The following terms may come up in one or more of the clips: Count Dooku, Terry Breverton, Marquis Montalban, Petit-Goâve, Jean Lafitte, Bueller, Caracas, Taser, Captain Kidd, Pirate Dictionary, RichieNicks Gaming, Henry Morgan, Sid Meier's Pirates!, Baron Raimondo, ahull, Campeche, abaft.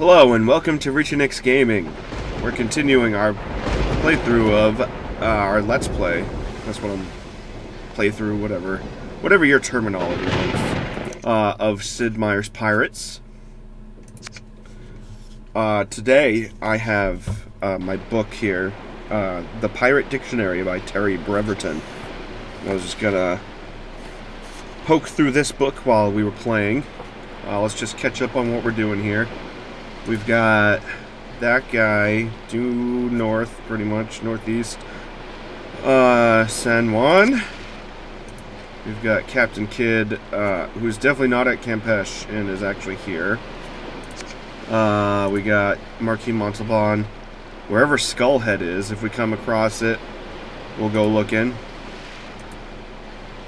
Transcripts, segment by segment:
Hello and welcome to RichieNicks Gaming. We're continuing our playthrough of our Let's Play. That's what I'm... playthrough, whatever. Whatever your terminology is. Of Sid Meier's Pirates. Today I have my book here. The Pirate Dictionary by Terry Breverton. I was just gonna poke through this book while we were playing. Let's just catch up on what we're doing here. We've got that guy due north, pretty much, northeast. San Juan. We've got Captain Kidd, who's definitely not at Campeche and is actually here. We got Marquis Montalban. Wherever Skullhead is, if we come across it, we'll go looking.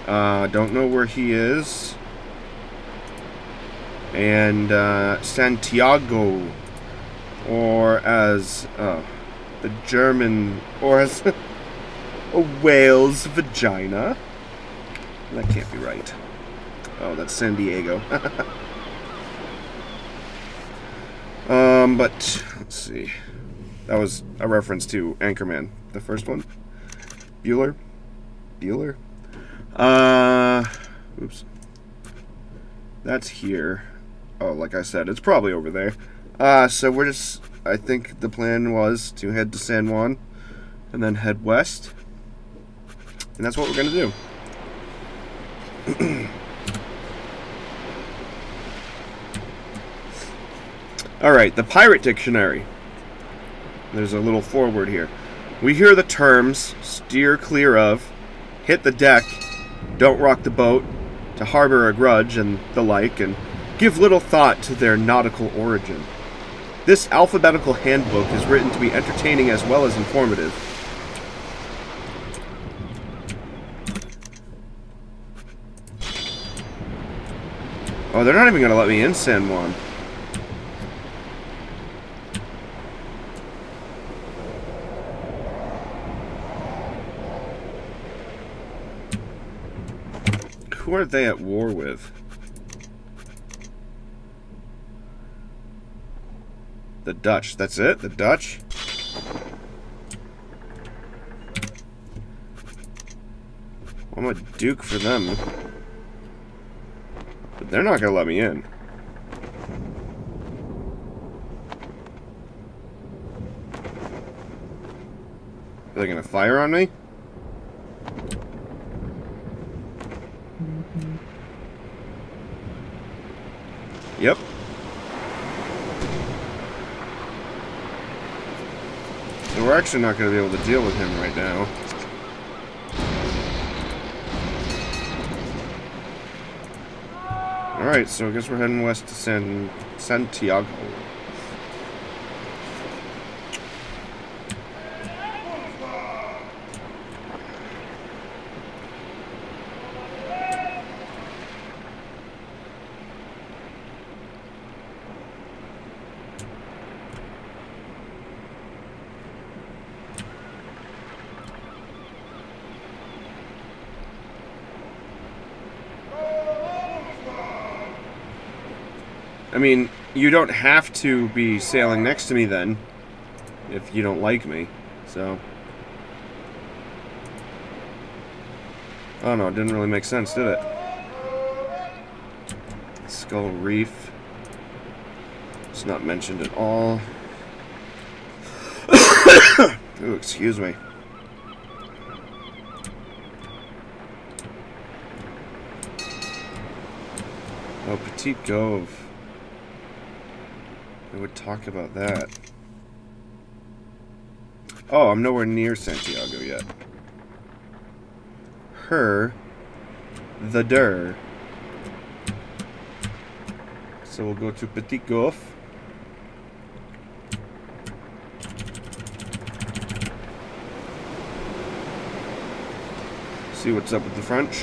Don't know where he is. And Santiago, or as the German, or as a whale's vagina. That can't be right. Oh, that's San Diego. But let's see. That was a reference to Anchorman, the first one. Bueller. Oops. That's here. Oh, like I said, it's probably over there. So we're just, I think the plan was to head to San Juan and then head west. And that's what we're going to do. Alright, the Pirate Dictionary. There's a little foreword here. We hear the terms steer clear of, hit the deck, don't rock the boat, to harbor a grudge, and the like, and give little thought to their nautical origin. This alphabetical handbook is written to be entertaining as well as informative. Oh, they're not even going to let me in San Juan. Who are they at war with? The Dutch. That's it? The Dutch? I'm a duke for them. But they're not going to let me in. Are they going to fire on me? Yep. So we're actually not going to be able to deal with him right now. Alright, so I guess we're heading west to Santiago. I mean, you don't have to be sailing next to me then, if you don't like me, so. Oh no, it didn't really make sense, did it? Skull Reef. It's not mentioned at all. Ooh, excuse me. Oh, Petit-Goâve. I would talk about that. Oh, I'm nowhere near Santiago yet. Her. The der. So we'll go to Petit-Goâve. See what's up with the French.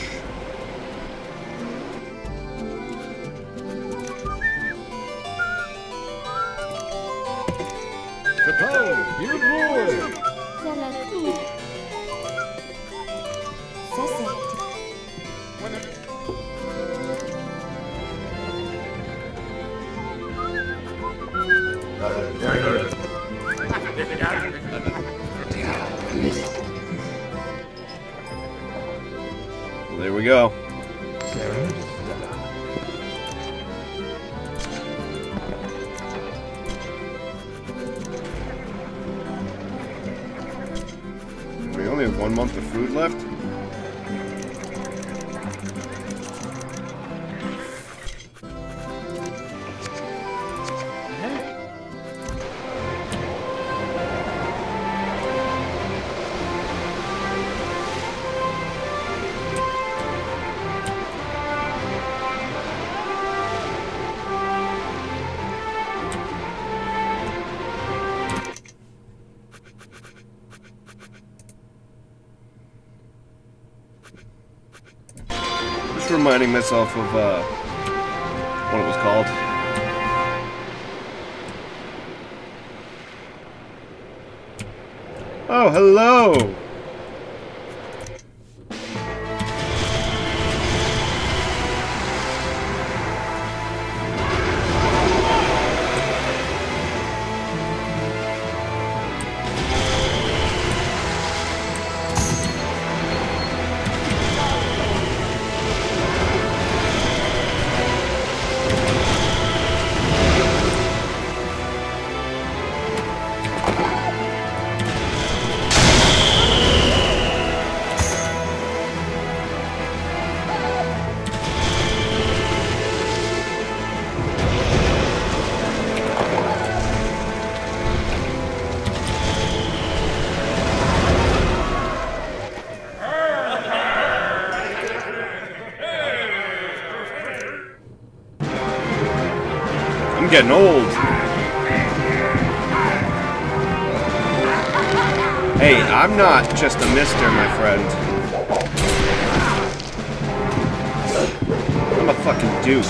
Well, there we go. We only have 1 month of food left. Reminding myself of what it was called. Oh, hello! Getting old. Hey, I'm not just a mister, my friend. I'm a fucking duke.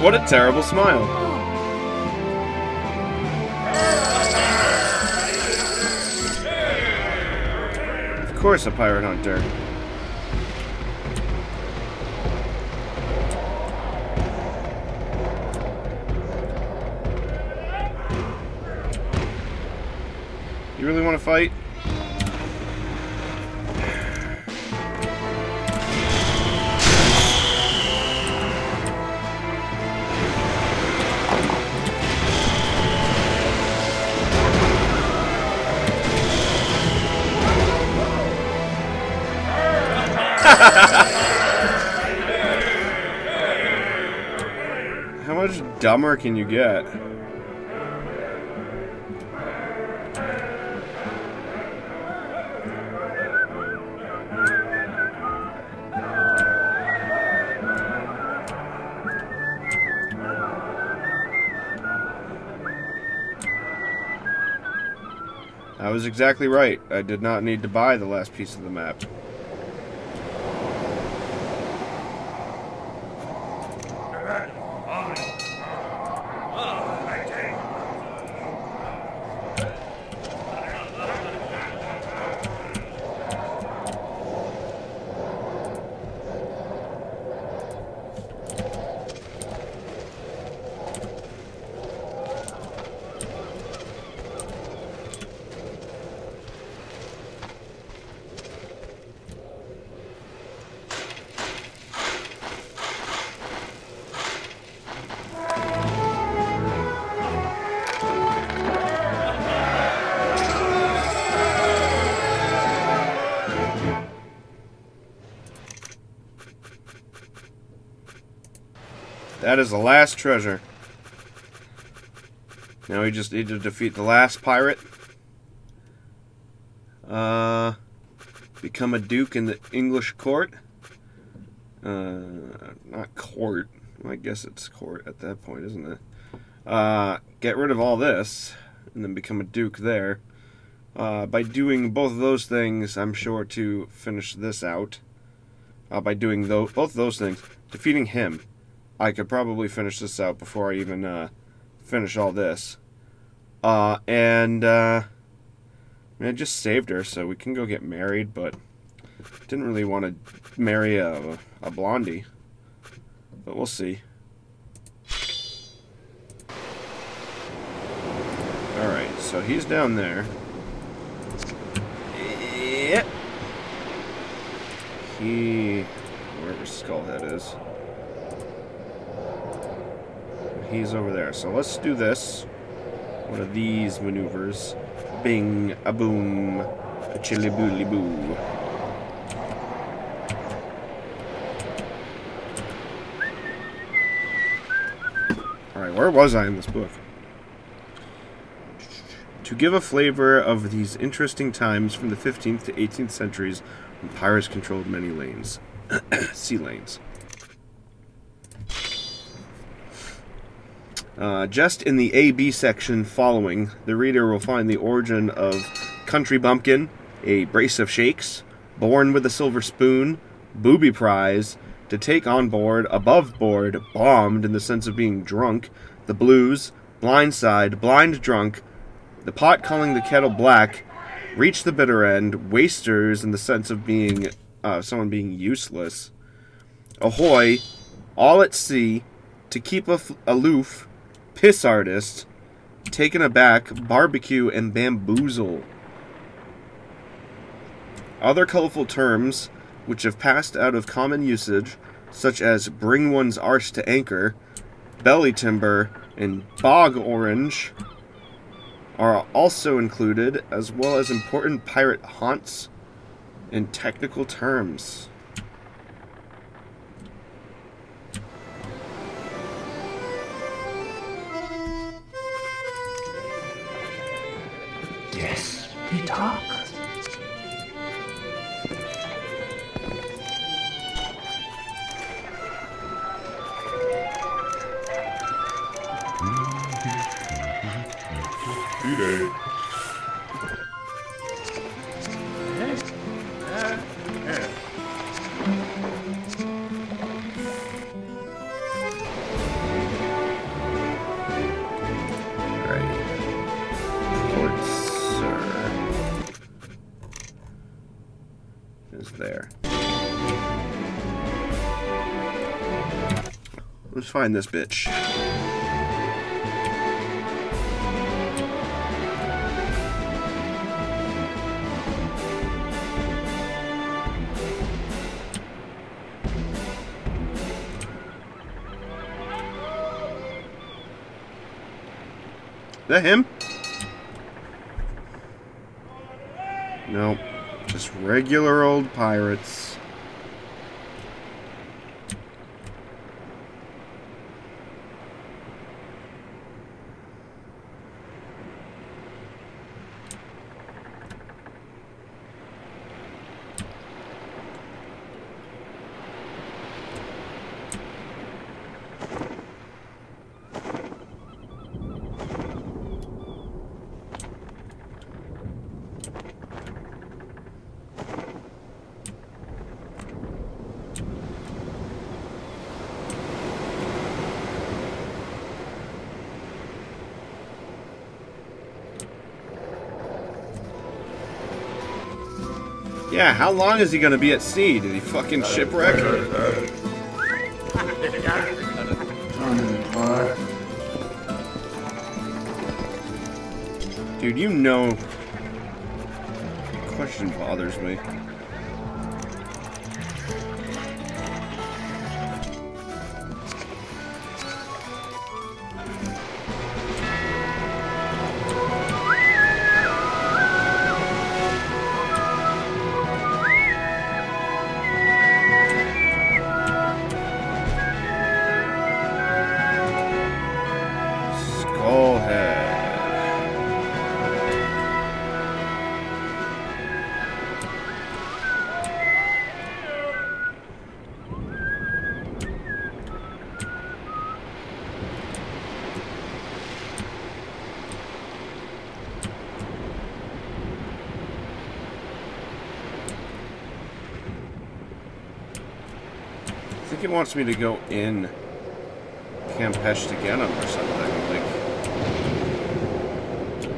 What a terrible smile. Of course, a pirate hunter. You really want to fight? How much dumber can you get? I was exactly right. I did not need to buy the last piece of the map. That is the last treasure. Now we just need to defeat the last pirate. Become a duke in the English court. Not court. Well, I guess it's court at that point, isn't it? Get rid of all this, and then become a duke there. By doing both of those things, I'm sure to finish this out. By doing both those things, defeating him, I could probably finish this out before I even finish all this. I mean, I just saved her, so we can go get married, but didn't really want to marry a blondie. But we'll see. Alright, so he's down there. Yep. He... wherever Skullhead is. He's over there. So let's do this. One of these maneuvers. Bing, a boom, a chili booli boo. Alright, where was I in this book? To give a flavor of these interesting times from the 15th to 18th centuries when pirates controlled many lanes. Sea lanes. Just in the A-B section following, the reader will find the origin of Country Bumpkin, a brace of shakes, Born with a Silver Spoon, Booby Prize, To Take on Board, Above Board, Bombed in the sense of being drunk, The Blues, Blindside, Blind Drunk, The Pot Calling the Kettle Black, Reach the Bitter End, Wasters in the sense of being someone being useless, Ahoy, All at Sea, To Keep Aloof, Piss Artist, Taken Aback, Barbecue, and Bamboozle. Other colorful terms which have passed out of common usage, such as bring one's arse to anchor, belly timber, and bog orange, are also included, as well as important pirate haunts and technical terms. Yes, they talk. Let's find this bitch. Is that him? Nope. Just regular old pirates. Yeah, how long is he gonna be at sea? Did he fucking shipwreck? Dude, you know... the question bothers me. I think he wants me to go in Campeche to get him or something.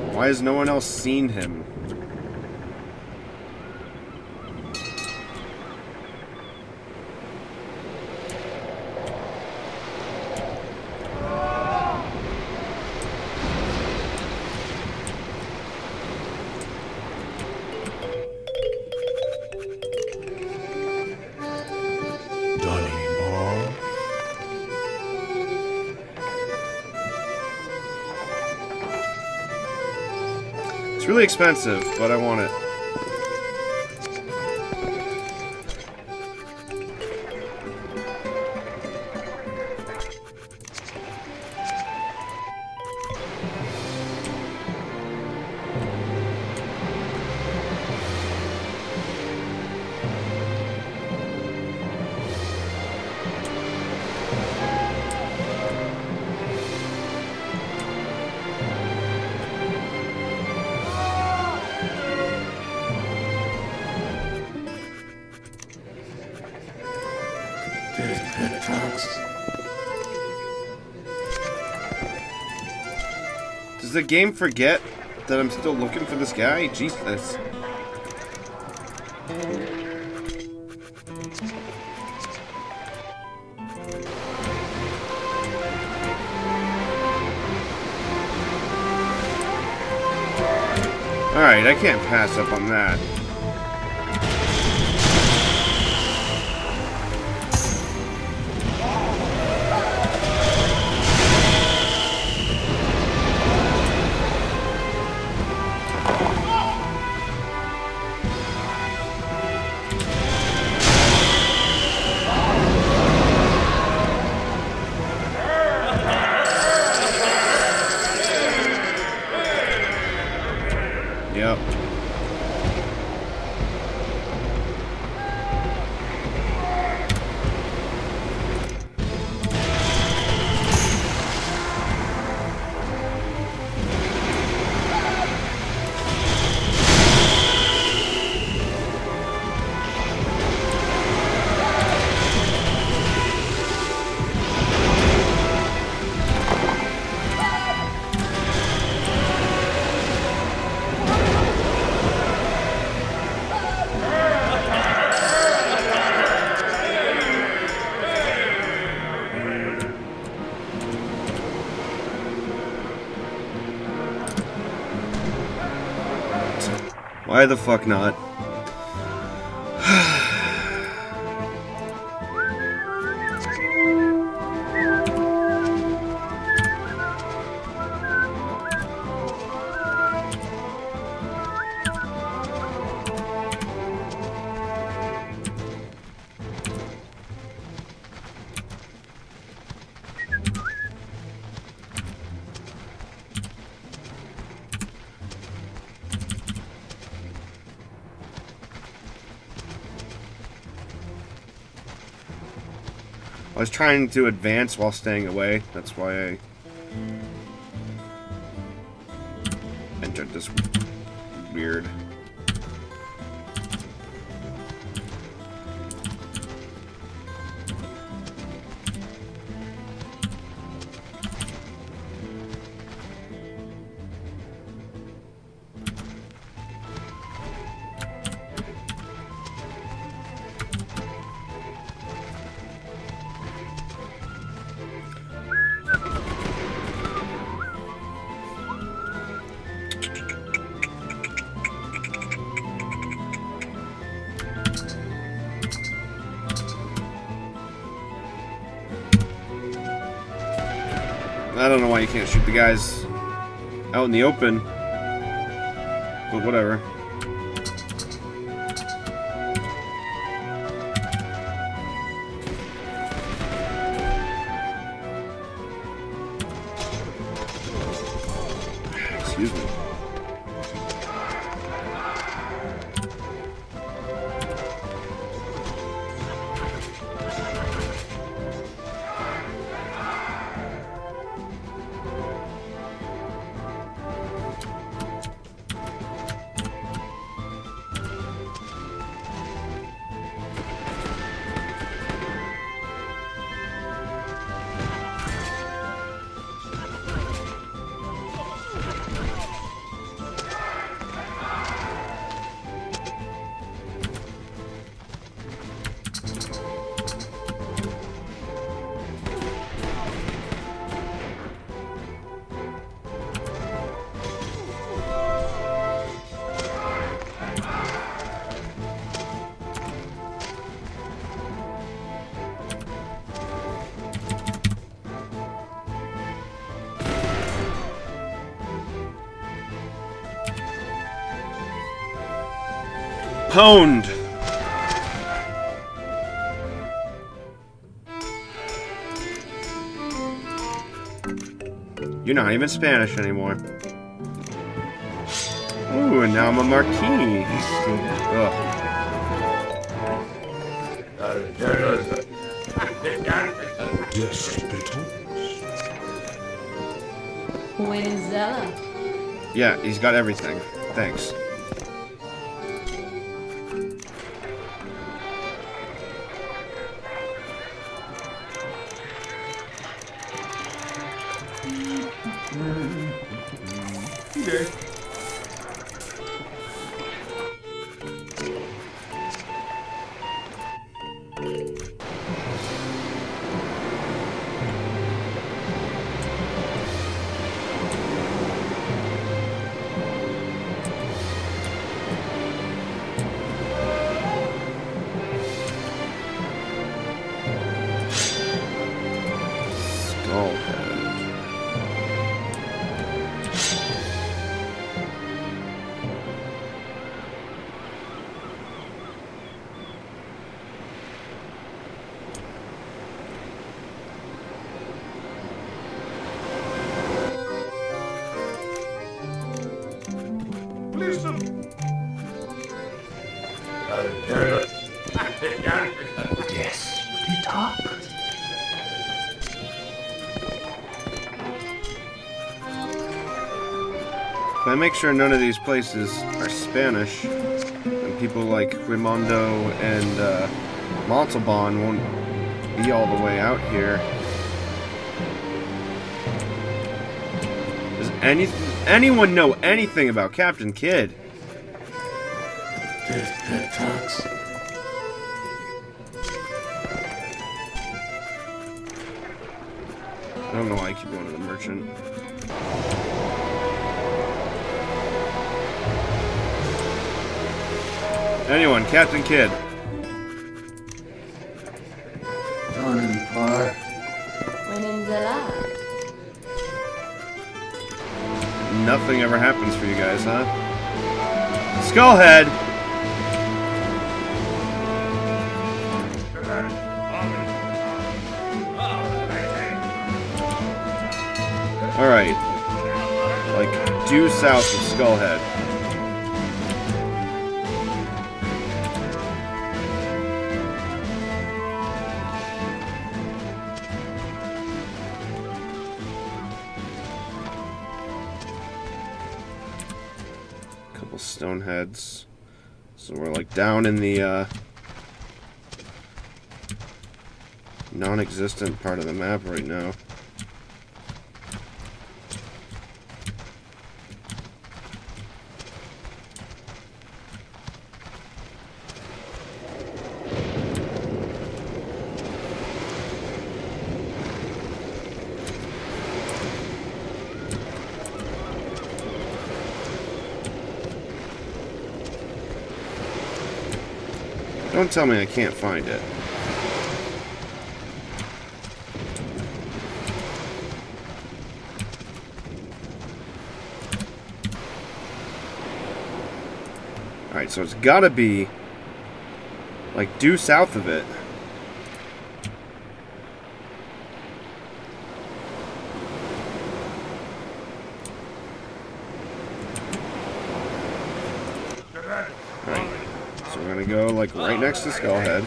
Like, why has no one else seen him? It's really expensive, but I want it. Does the game forget that I'm still looking for this guy? Jesus. Alright, I can't pass up on that. Why the fuck not? I was trying to advance while staying away, that's why I entered this weird... I don't know why you can't shoot the guys out in the open, but whatever. pound. You're not even Spanish anymore. Ooh, and now I'm a Marquis. What is up? Yeah, he's got everything. Thanks. I make sure none of these places are Spanish, and people like Raimondo and Montalban won't be all the way out here. Does anyone know anything about Captain Kidd? I don't know why I keep going to the merchant. Anyone, Captain Kidd. Nothing ever happens for you guys, huh? Skullhead! Alright. Like, due south of Skullhead. Stoneheads. So we're like down in the non-existent part of the map right now. Don't tell me I can't find it. Alright, so it's gotta be like due south of it. Like right next to Skullhead.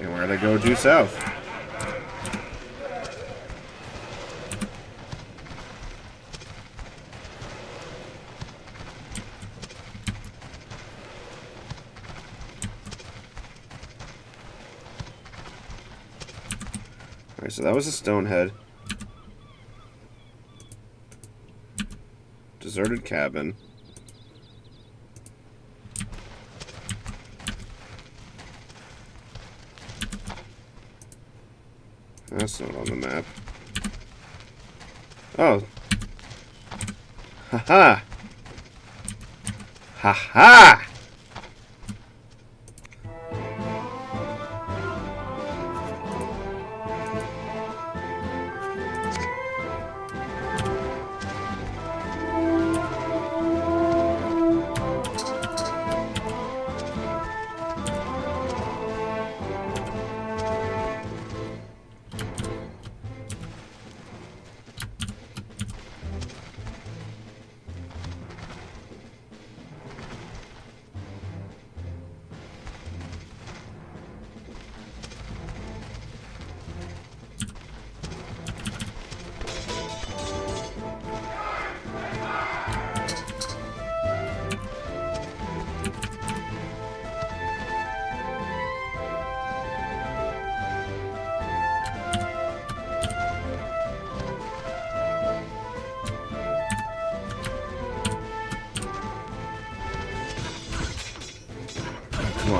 And we're gonna go due south. Alright, so that was a Stonehead. Deserted cabin. That's not on the map. Oh. Haha. Haha.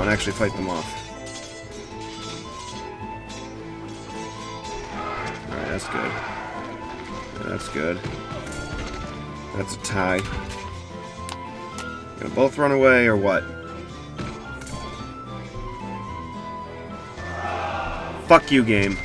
and actually fight them off. Alright, that's good. That's good. That's a tie. Gonna both run away, or what? Fuck you, game.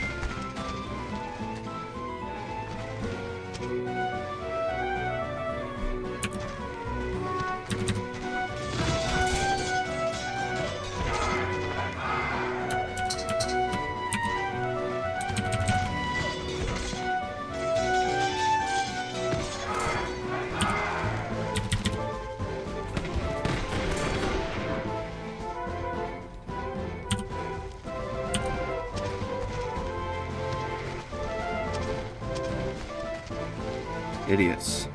Idiots.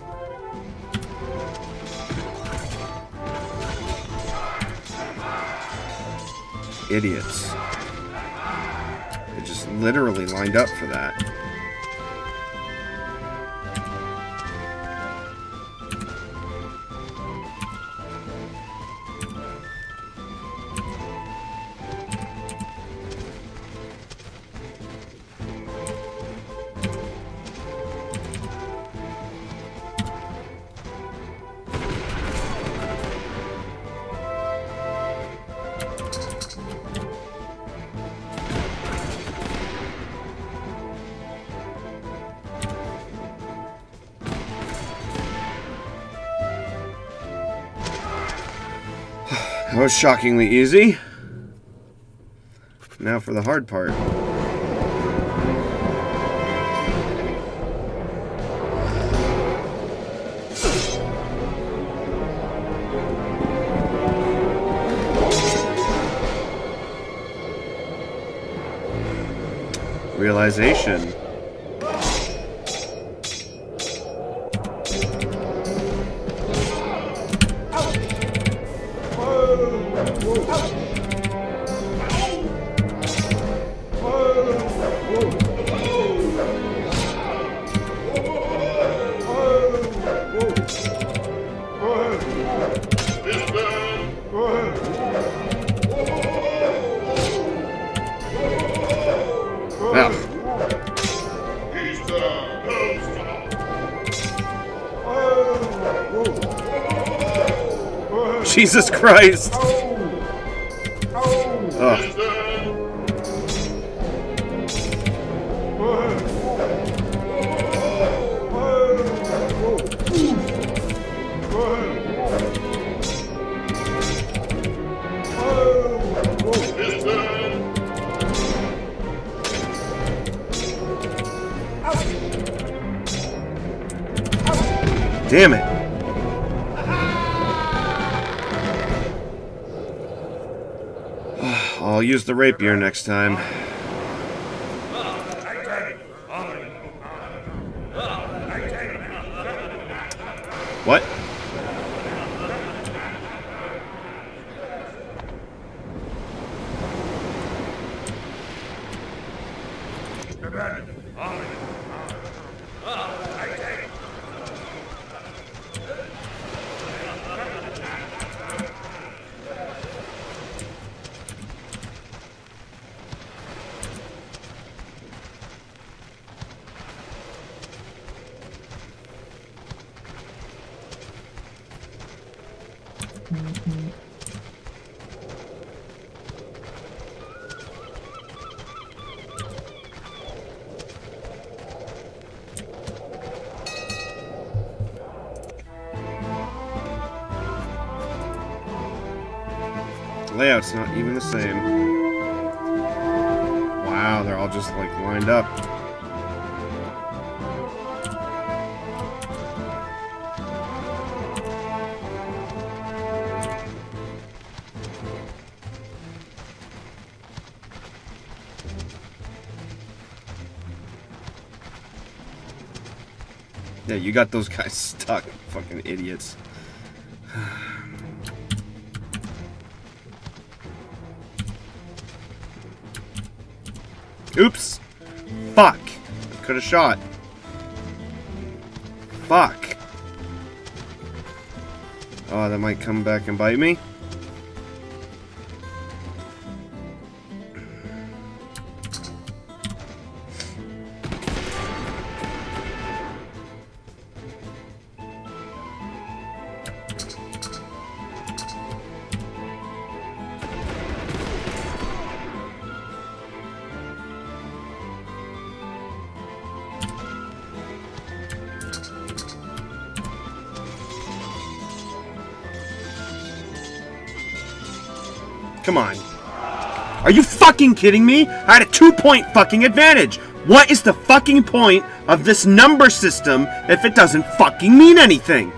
Idiots. They just literally lined up for that. That was shockingly easy. Now for the hard part. Realization. Jesus Christ! Ugh. Damn it! I'll use the rapier next time. What? Layout's not even the same. Wow, they're all just like lined up. Yeah, you got those guys stuck, fucking idiots. Oops! Fuck! I could have shot. Fuck! Oh, that might come back and bite me. Come on. Are you fucking kidding me? I had a 2-point fucking advantage. What is the fucking point of this number system if it doesn't fucking mean anything?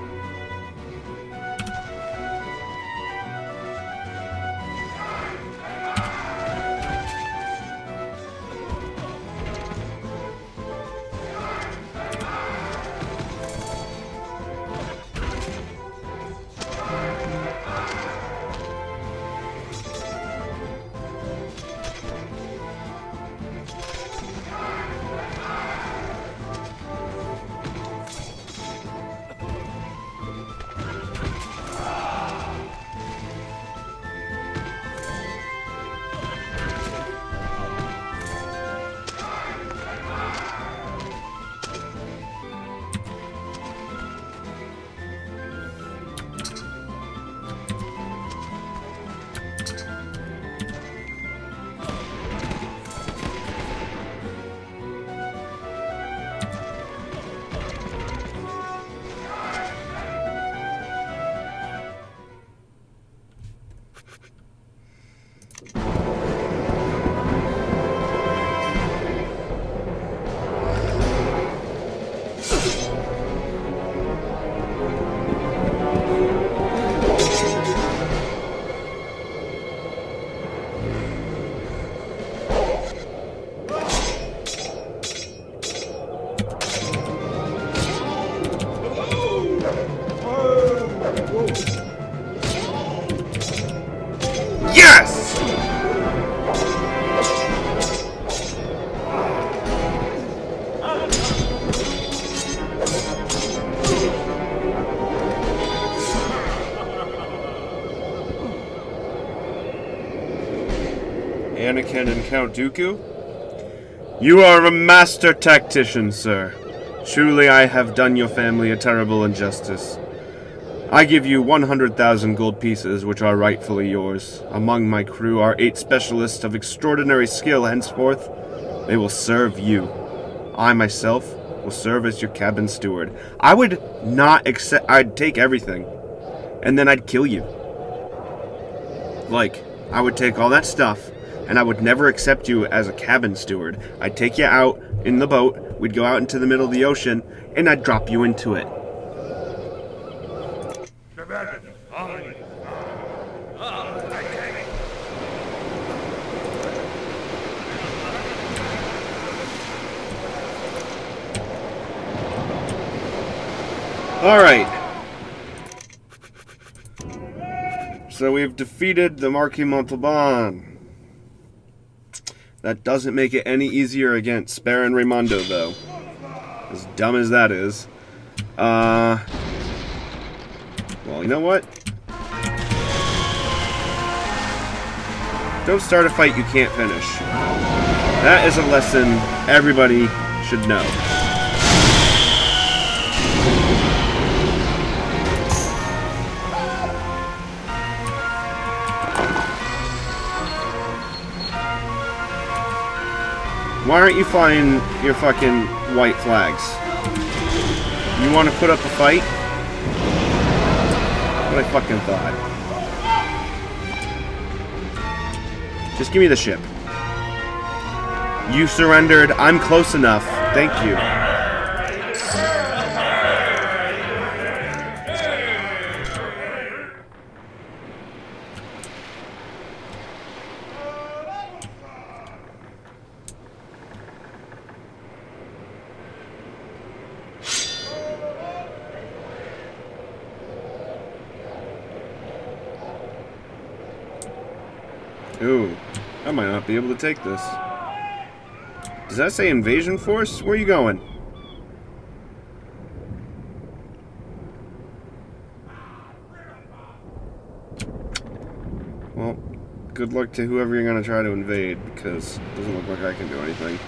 And Count Dooku? You are a master tactician, sir. Truly I have done your family a terrible injustice. I give you 100,000 gold pieces, which are rightfully yours. Among my crew are 8 specialists of extraordinary skill. Henceforth, they will serve you. I myself will serve as your cabin steward. I would not accept... I'd take everything. And then I'd kill you. Like, I would take all that stuff, and I would never accept you as a cabin steward. I'd take you out in the boat, we'd go out into the middle of the ocean, and I'd drop you into it. Alright. So we've defeated the Marquis Montalban. That doesn't make it any easier against Baron Raimondo, though. As dumb as that is. Well, you know what? Don't start a fight you can't finish. That is a lesson everybody should know. Why aren't you flying your fucking white flags? You want to put up a fight? What I fucking thought. Just give me the ship. You surrendered. I'm close enough. Thank you. Ooh, I might not be able to take this. Does that say invasion force? Where are you going? Well, good luck to whoever you're going to try to invade, because it doesn't look like I can do anything.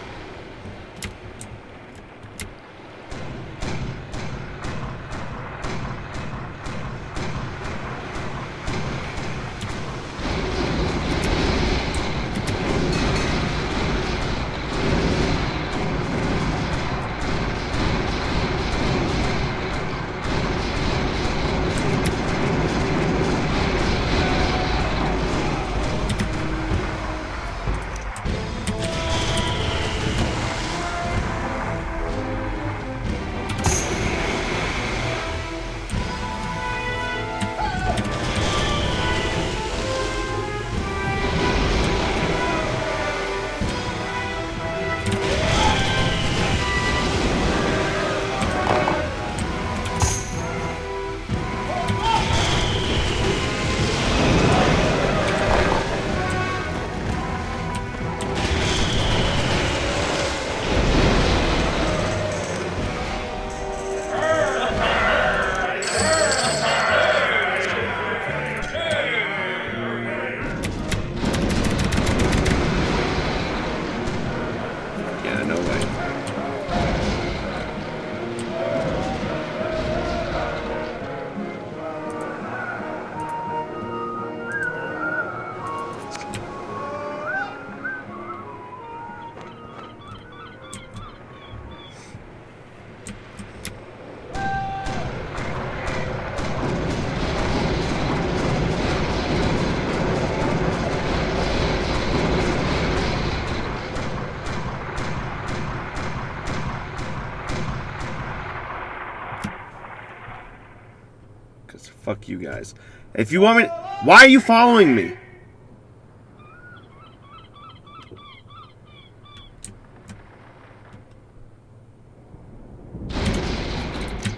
Fuck you guys. If you want me, why are you following me?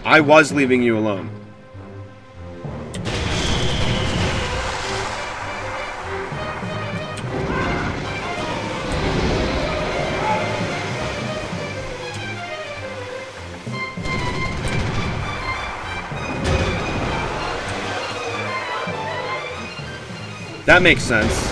I was leaving you alone. That makes sense.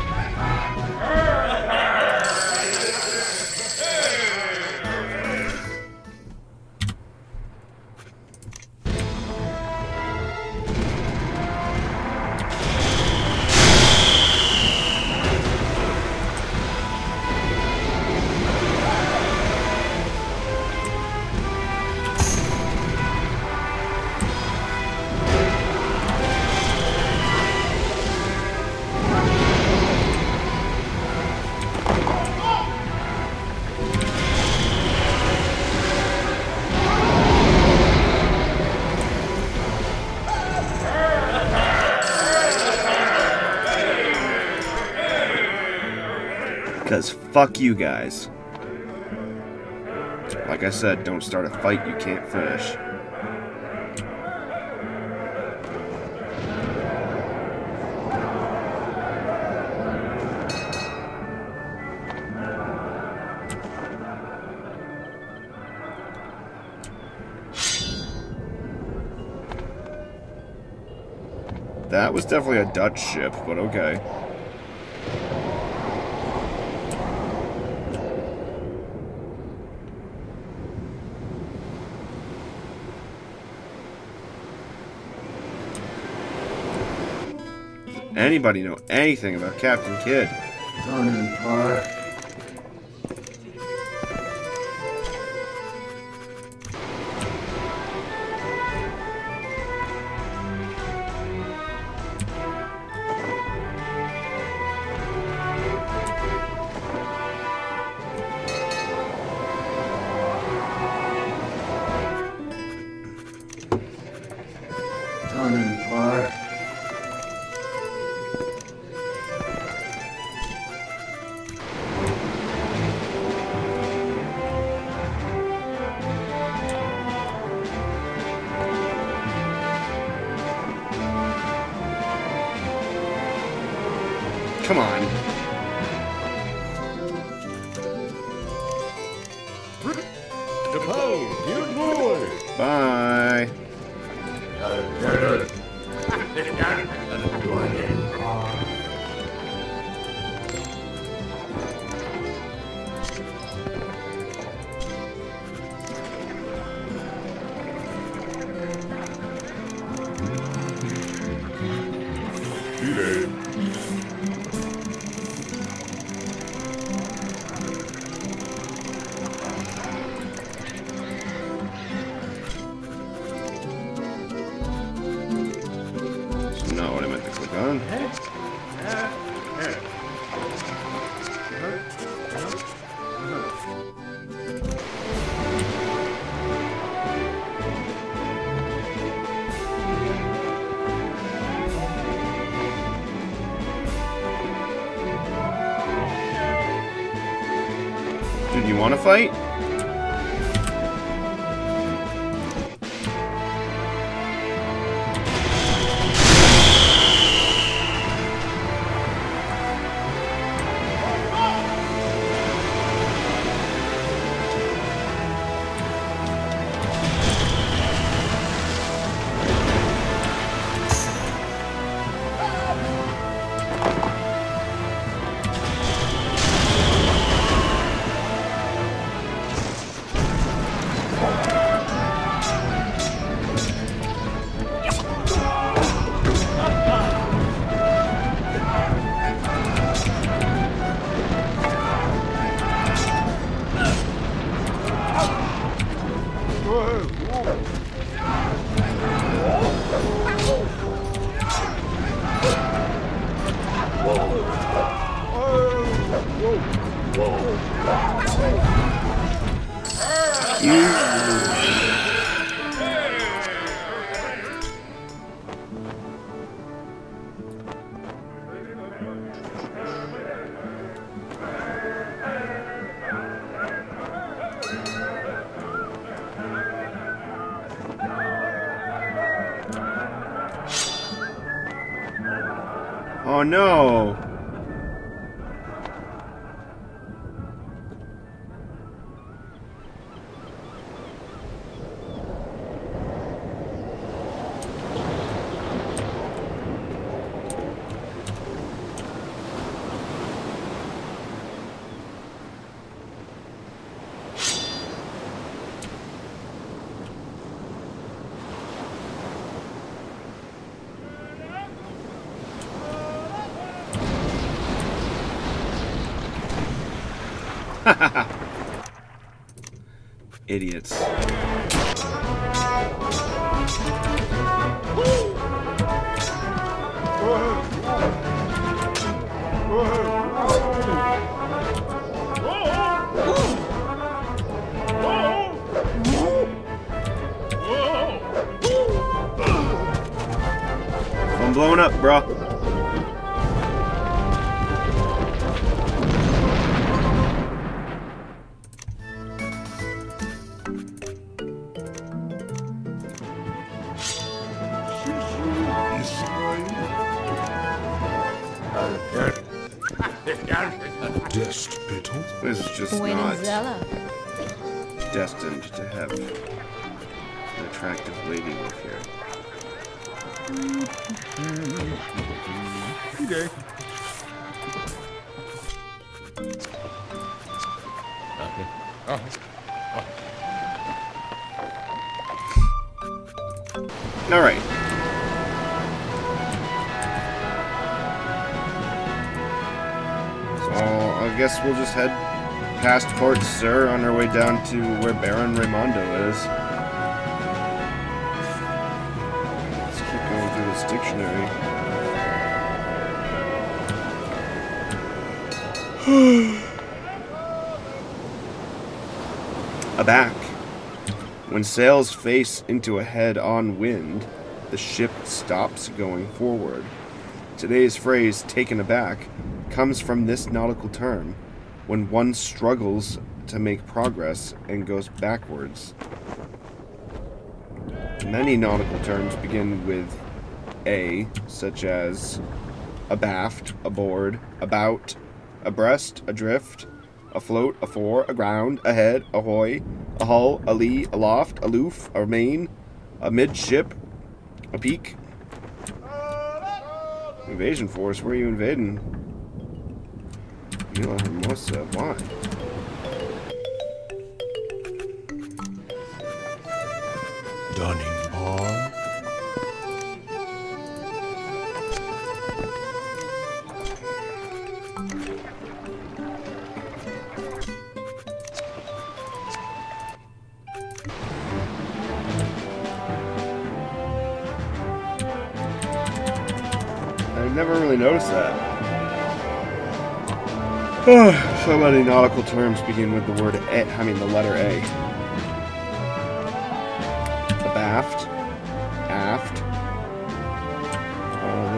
Fuck you guys. Like I said, don't start a fight you can't finish. That was definitely a Dutch ship, but okay. Anybody know anything about Captain Kidd? Don't park. Come on. Bye. Dude, you want to fight? Oh no! Idiots. I'm blown up, bro. Destined to have an attractive lady with here. Okay. All right. So I guess we'll just head past Port Sur on our way down to where Baron Raimondo is. Let's keep going through this dictionary. A back. When sails face into a head-on wind, the ship stops going forward. Today's phrase, taken aback, comes from this nautical term. When one struggles to make progress and goes backwards. Many nautical terms begin with A, such as abaft, aboard, about, abreast, adrift, afloat, afore, aground, ahead, ahoy, ahull, alee, aloft, aloof, amain, amidship, apeak. Invasion force, where are you invading? Mila Hermosa, why? Dunning bar. I've never really noticed that. So many nautical terms begin with the word A, I mean the letter A. Abaft, aft.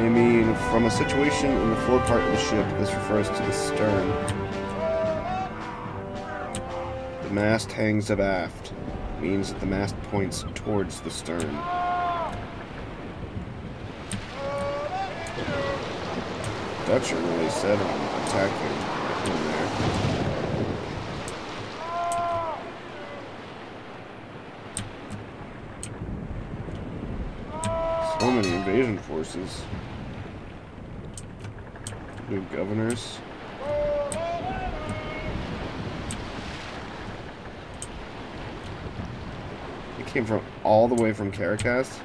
They mean from a situation in the fore part of the ship. This refers to the stern. The mast hangs abaft. Means that the mast points towards the stern. Dutch are really set on attacking. So many invasion forces. Good governors. They came from all the way from Caracas,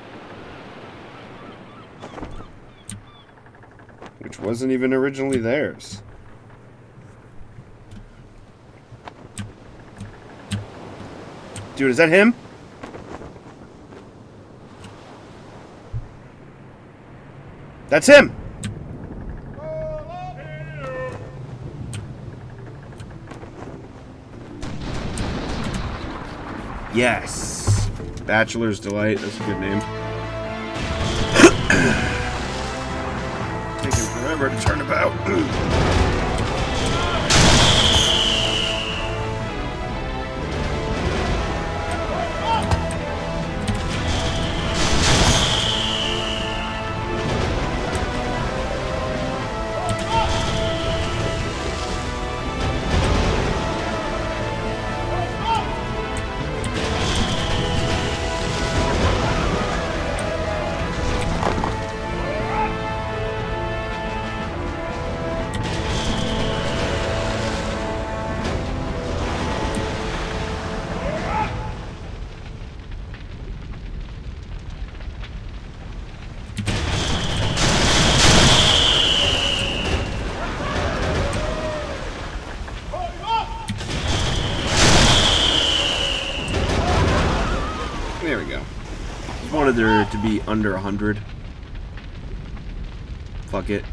which wasn't even originally theirs. Dude, is that him? That's him! Yes. Bachelor's Delight. That's a good name. Taking forever to turn about. There to be under 100. Fuck it.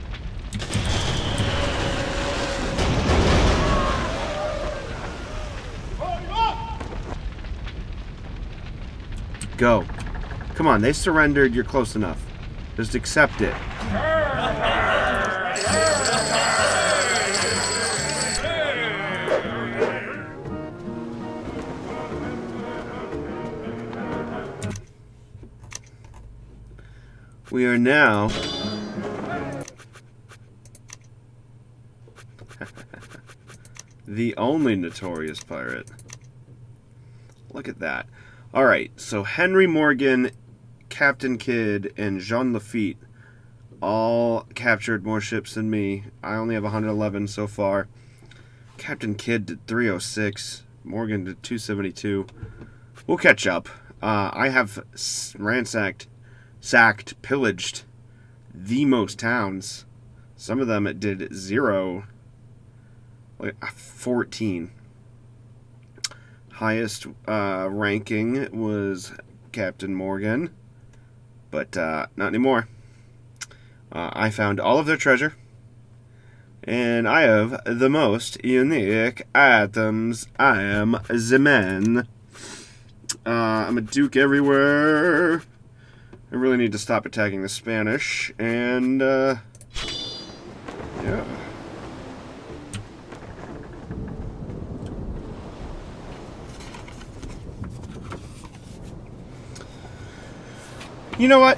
Go. Come on, they surrendered. You're close enough. Just accept it. We are now the only notorious pirate. Look at that. Alright, so Henry Morgan, Captain Kidd, and Jean Lafitte all captured more ships than me. I only have 111 so far. Captain Kidd did 306. Morgan did 272. We'll catch up. I have ransacked, sacked, pillaged the most towns. Some of them it did 0, like 14. Highest ranking was Captain Morgan, but not anymore. I found all of their treasure, and I have the most unique items. I am the man. I'm a duke everywhere. I really need to stop attacking the Spanish, and, yeah. You know what?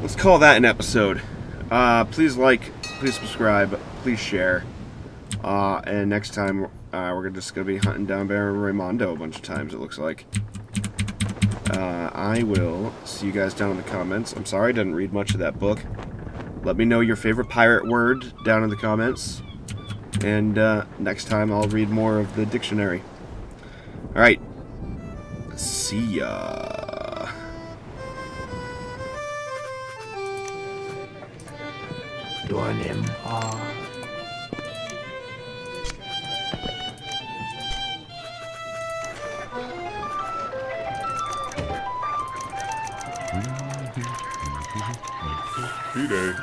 Let's call that an episode. Please like, please subscribe, please share. And next time, we're just going to be hunting down Baron Raimondo a bunch of times, it looks like. I will see you guys down in the comments. I'm sorry I didn't read much of that book. Let me know your favorite pirate word down in the comments. And next time I'll read more of the dictionary. Alright. See ya. Your name are... Day.